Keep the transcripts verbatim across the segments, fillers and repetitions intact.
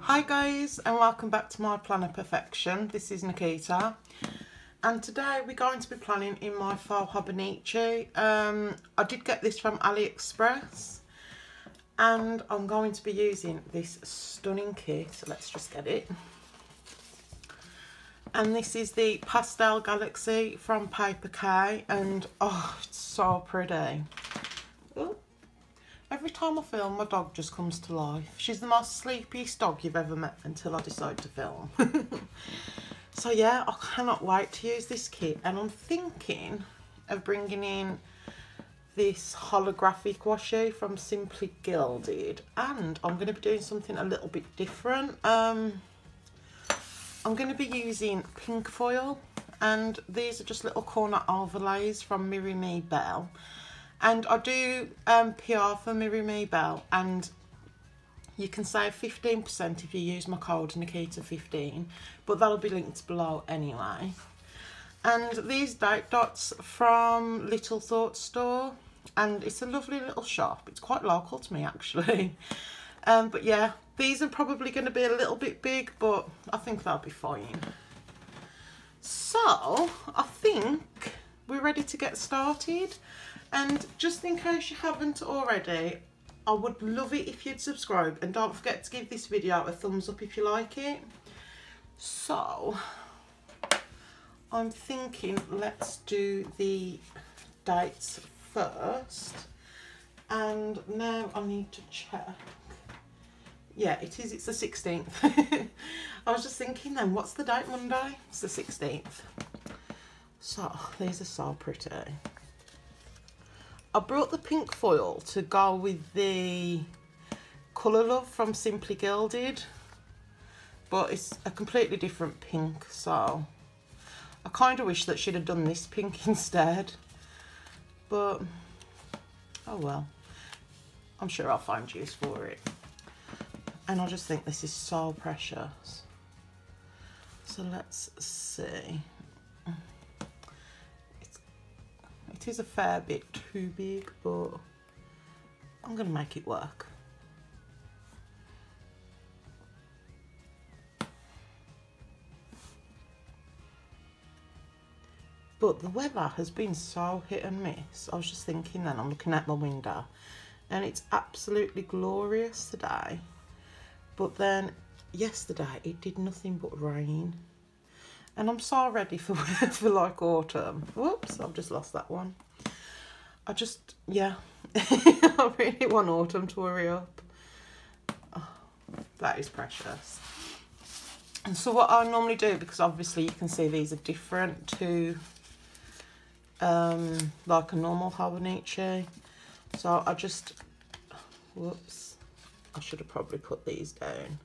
Hi guys, and welcome back to my Planner Perfection. This is Nikita, and today we're going to be planning in my file Hobonichi. Um, I did get this from AliExpress, and I'm going to be using this stunning kit. So let's just get it. And this is the Pastel Galaxy from Paper Kay, and oh, it's so pretty. Ooh. Every time I film, my dog just comes to life. She's the most sleepiest dog you've ever met until I decide to film. So yeah, I cannot wait to use this kit. And I'm thinking of bringing in this holographic washi from Simply Gilded. And I'm going to be doing something a little bit different. Um, I'm going to be using pink foil. And these are just little corner overlays from Miri Mi Belle. And I do um, P R for Miri Mi Belle, and you can save fifteen percent if you use my code Nikita fifteen, but that'll be linked below anyway. And these date dots from Little Thought store, and it's a lovely little shop. It's quite local to me actually. Um, but yeah, these are probably going to be a little bit big, but I think that'll be fine. So I think we're ready to get started. And just in case you haven't already, I would love it if you'd subscribe, and don't forget to give this video a thumbs up if you like it. So I'm thinking let's do the dates first, and now I need to check. Yeah, it is, it's the sixteenth. I was just thinking then, what's the date Monday? It's the sixteenth. So these are so pretty. I brought the pink foil to go with the Colour Love from Simply Gilded, but it's a completely different pink, so I kind of wish that she'd have done this pink instead, but oh well, I'm sure I'll find use for it. And I just think this is so precious. So let's see. It is a fair bit too big, but I'm going to make it work. But the weather has been so hit and miss. I was just thinking then, I'm looking out my window and it's absolutely glorious today. But then yesterday it did nothing but rain. And I'm so ready for for like autumn. Whoops, I've just lost that one. I just, yeah, I really want autumn to hurry up. Oh, that is precious. And so what I normally do, because obviously you can see these are different to um, like a normal Hobonichi. So I just, whoops, I should have probably put these down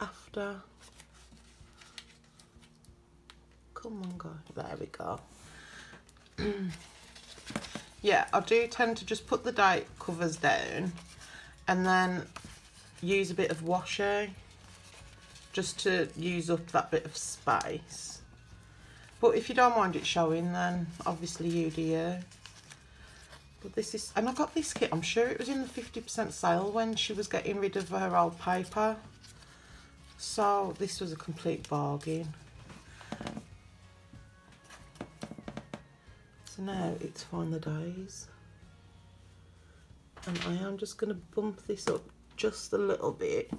after. Come on, guys. There we go. Yeah, I do tend to just put the date covers down and then use a bit of washi just to use up that bit of space. But if you don't mind it showing, then obviously you do you. But this is, and I got this kit, I'm sure it was in the fifty percent sale when she was getting rid of her old paper. So this was a complete bargain. So now it's find the days, and I am just going to bump this up just a little bit,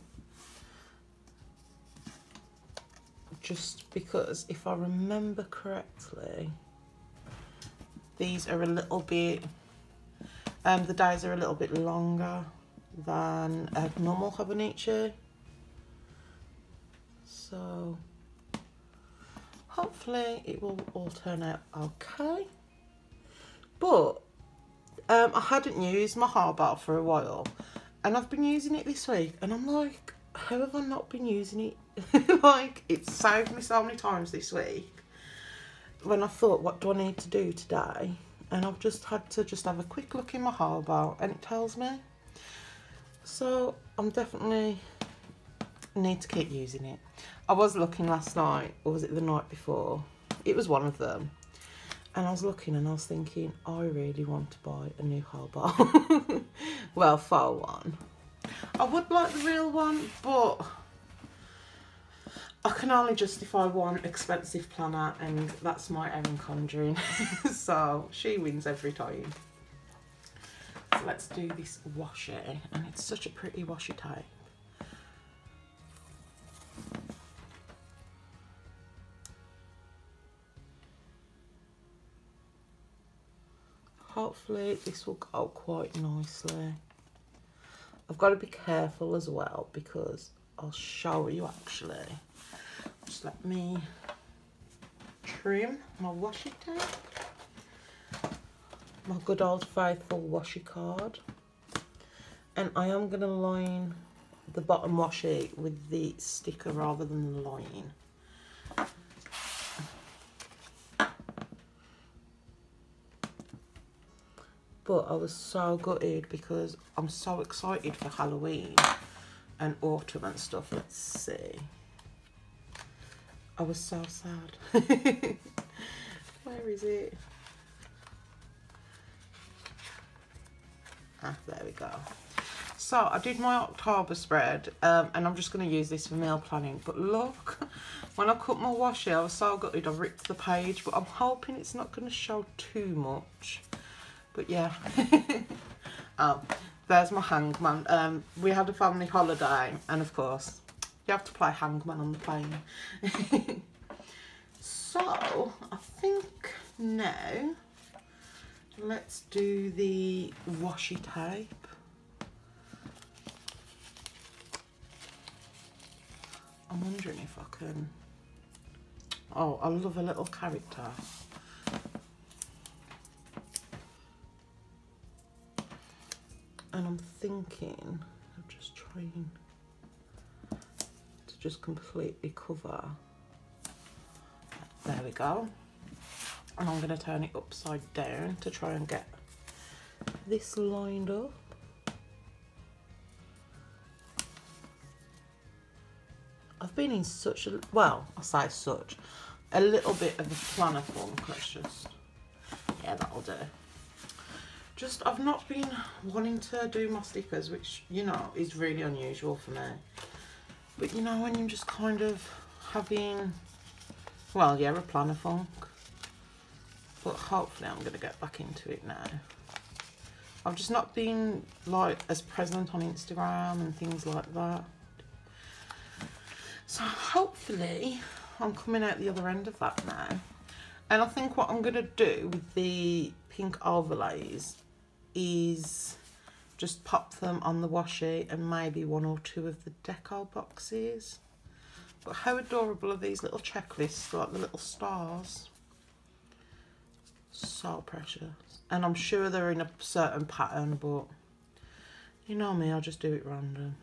just because if I remember correctly, these are a little bit, um, the days are a little bit longer than a normal Hobonichi, so hopefully it will all turn out okay. But um, I hadn't used my hardball for a while, and I've been using it this week, and I'm like, how have I not been using it? Like, it's saved me so many times this week when I thought, what do I need to do today? And I've just had to just have a quick look in my hardball, and it tells me. So I'm definitely need to keep using it. I was looking last night, or was it the night before? It was one of them. And I was looking and I was thinking, I really want to buy a new hobonichi. Well, for one. I would like the real one, but I can only justify one expensive planner, and that's my Erin Condren. So she wins every time. So let's do this washi, and it's such a pretty washi type. Hopefully this will go quite nicely. I've got to be careful as well, because I'll show you actually. Just let me trim my washi tape, my good old faithful washi card. And I am going to line the bottom washi with the sticker rather than the line. But I was so gutted because I'm so excited for Halloween and autumn and stuff. Let's see. I was so sad. Where is it? Ah, there we go. So I did my October spread, um, and I'm just going to use this for meal planning. But look, when I cut my washi, I was so gutted I ripped the page, but I'm hoping it's not going to show too much. But yeah, oh, there's my hangman. Um, we had a family holiday, and of course, you have to play hangman on the plane. So I think now let's do the washi tape. I'm wondering if I can. Oh, I love a little character. And I'm thinking of just trying to just completely cover. There we go. And I'm going to turn it upside down to try and get this lined up. I've been in such a, well, I say such, a little bit of a planner funk. Let's just, yeah, that'll do. Just, I've not been wanting to do my stickers, which, you know, is really unusual for me. But, you know, when you're just kind of having, well, yeah, a planner funk. But hopefully I'm going to get back into it now. I've just not been, like, as present on Instagram and things like that. So hopefully I'm coming out the other end of that now. And I think what I'm going to do with the pink overlays is just pop them on the washi and maybe one or two of the deco boxes. But how adorable are these little checklists, like the little stars? So precious. And I'm sure they're in a certain pattern, but you know me, I'll just do it random.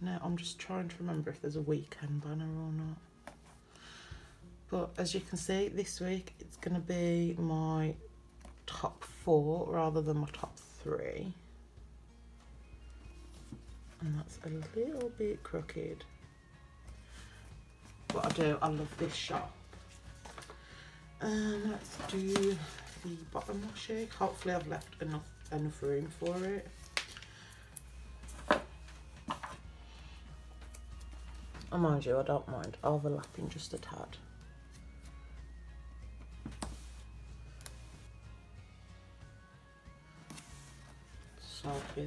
Now I'm just trying to remember if there's a weekend banner or not. But as you can see, this week it's going to be my top four rather than my top three. And that's a little bit crooked. But I do, I love this shop. Um, let's do the bottom washi. Hopefully I've left enough, enough room for it. And mind you, I don't mind overlapping just a tad. So cute.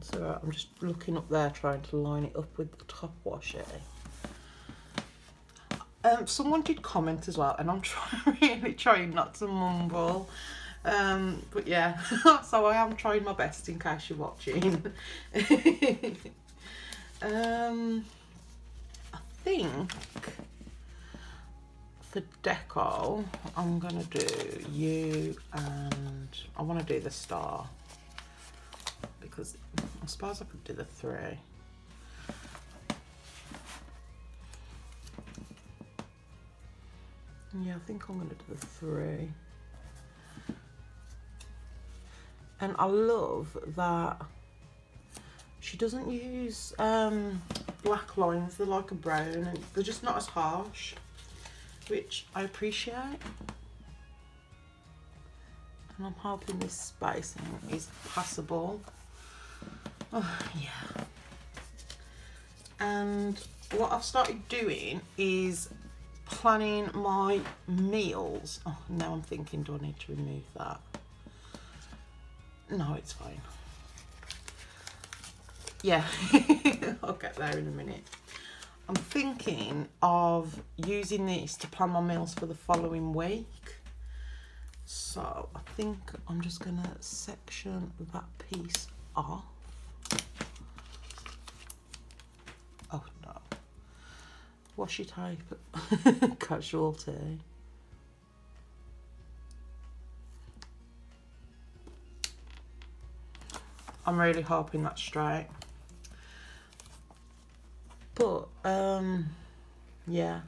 It's alright, I'm just looking up there trying to line it up with the top washi. Um, someone did comment as well, and I'm try really trying not to mumble, um, but yeah, so I am trying my best in case you're watching. um, I think for deco, I'm going to do you, and I want to do the star, because I suppose I could do the three. Yeah, I think I'm going to do the three. And I love that she doesn't use um, black lines, they're like a brown and they're just not as harsh, which I appreciate. And I'm hoping this spacing is passable. Oh yeah. And what I've started doing is planning my meals. Oh, now I'm thinking, do I need to remove that? No, it's fine. Yeah, I'll get there in a minute. I'm thinking of using this to plan my meals for the following week. So I think I'm just gonna section that piece off. Oh no. Washi tape casualty. I'm really hoping that's straight. But um yeah,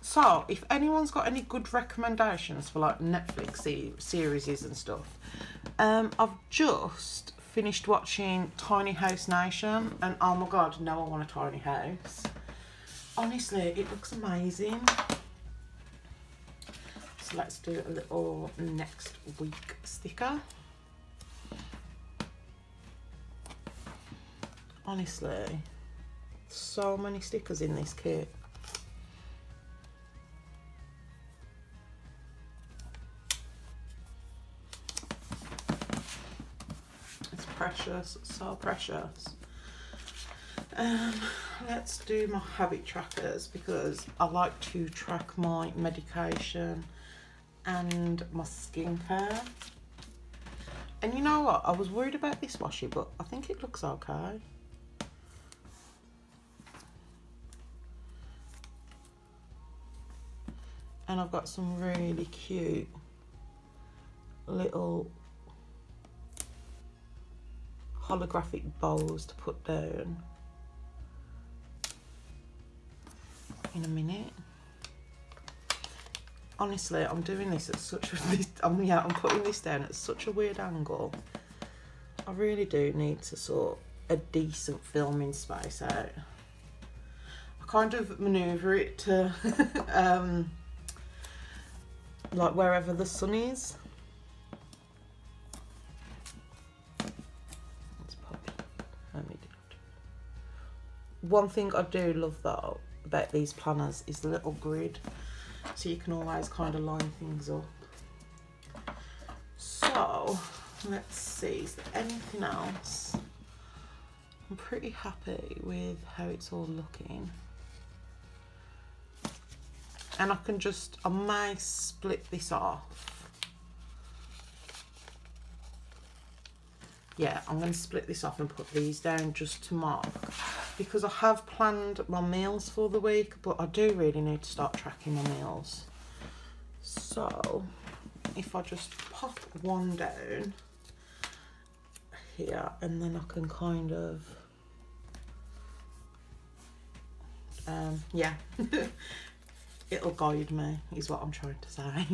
so if anyone's got any good recommendations for like Netflix se series and stuff, um I've just finished watching Tiny House Nation, and oh my god, now I want a tiny house. Honestly, it looks amazing. So let's do a little next week sticker. Honestly, so many stickers in this kit. It's precious, so precious. Um, let's do my habit trackers, because I like to track my medication and my skincare. And you know what? I was worried about this washi, but I think it looks okay. And I've got some really cute little holographic bowls to put down in a minute. Honestly, I'm doing this at such a, I'm, yeah, I'm putting this down at such a weird angle. I really do need to sort a decent filming space out. I kind of maneuver it to um, like wherever the sun is. It's probably, let me do it. One thing I do love though about these planners is the little grid, so you can always kind of line things up. So let's see, is there anything else? I'm pretty happy with how it's all looking. And I can just, I may split this off. Yeah, I'm going to split this off and put these down just to mark, because I have planned my meals for the week, but I do really need to start tracking my meals. So if I just pop one down here, and then I can kind of, um, yeah. It'll guide me, is what I'm trying to say.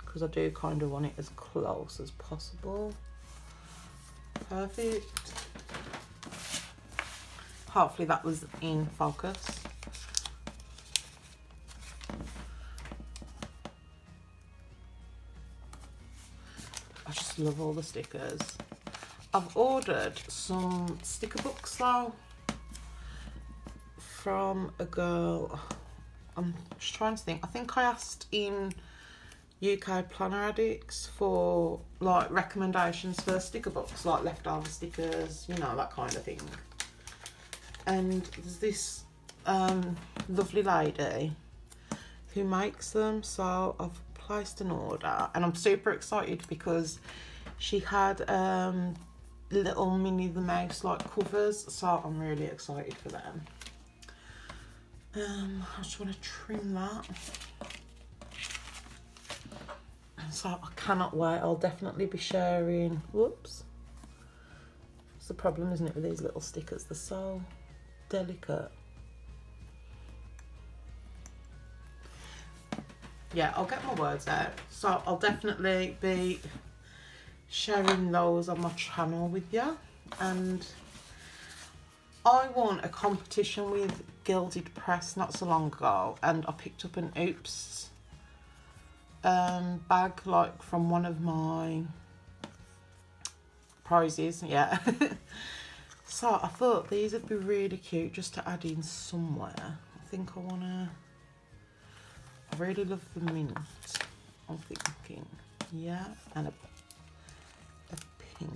Because I do kind of want it as close as possible. Perfect. Hopefully that was in focus. I just love all the stickers. I've ordered some sticker books though from a girl. I'm just trying to think. I think I asked in U K Planner Addicts for like recommendations for sticker books, like leftover stickers, you know, that kind of thing. And there's this um, lovely lady who makes them, so I've placed an order, and I'm super excited because she had um, little Minnie the Mouse like covers, so I'm really excited for them. Um, I just want to trim that, so I cannot wait. I'll definitely be sharing. Whoops, it's the problem, isn't it, with these little stickers? They're so delicate. yeah, I'll get my words out. So I'll definitely be sharing those on my channel with you. And I won a competition with Gilded Press not so long ago, and I picked up an Oops um, bag like from one of my prizes, yeah. So I thought these would be really cute just to add in somewhere. I think I wanna, I really love the mint, I'm thinking, yeah, and a, a pink.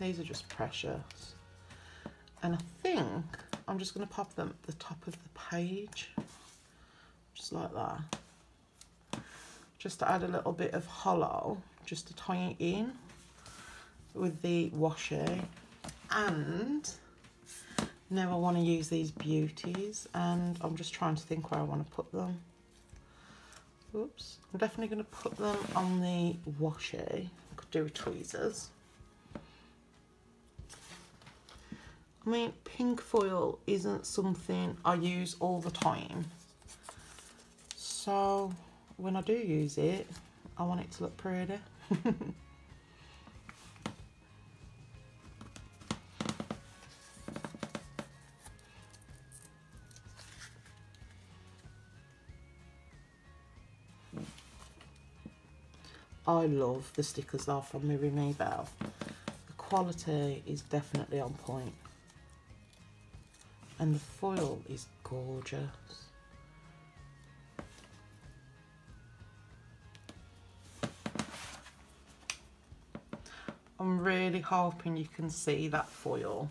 These are just precious. And I think I'm just going to pop them at the top of the page, just like that, just to add a little bit of hollow, just to tie it in with the washi. And now I want to use these beauties, and I'm just trying to think where I want to put them. Oops, I'm definitely going to put them on the washi. I could do with tweezers. I mean, pink foil isn't something I use all the time, so when I do use it, I want it to look pretty. I love the stickers though from Miri Mi Belle. The quality is definitely on point. And the foil is gorgeous. I'm really hoping you can see that foil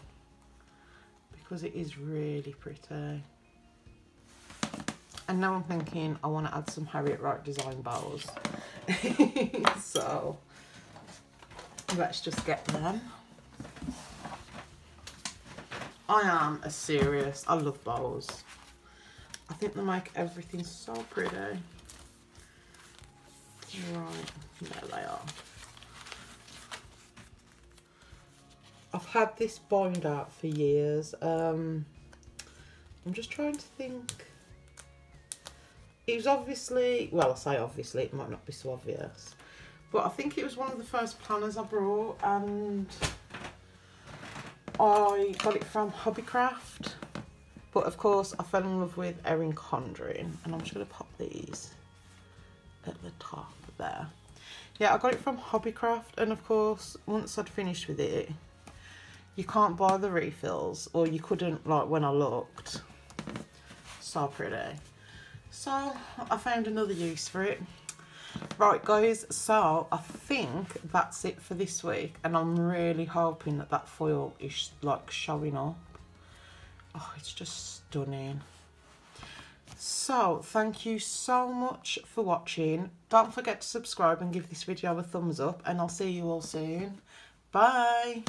because it is really pretty. And now I'm thinking I want to add some Harriet Wright design bows. So let's just get them. I am a serious, I love bows. I think they make everything so pretty. Right, there they are. I've had this bind out for years. Um, I'm just trying to think. It was obviously, well I say obviously, it might not be so obvious, but I think it was one of the first planners I brought, and I got it from Hobbycraft, but of course I fell in love with Erin Condren, and I'm just going to pop these at the top there. Yeah, I got it from Hobbycraft, and of course once I'd finished with it, you can't buy the refills, or you couldn't like when I looked. So pretty. So I found another use for it. Right guys, so I think that's it for this week, and I'm really hoping that that foil is like showing up. Oh, it's just stunning. So thank you so much for watching. Don't forget to subscribe and give this video a thumbs up, and I'll see you all soon. Bye.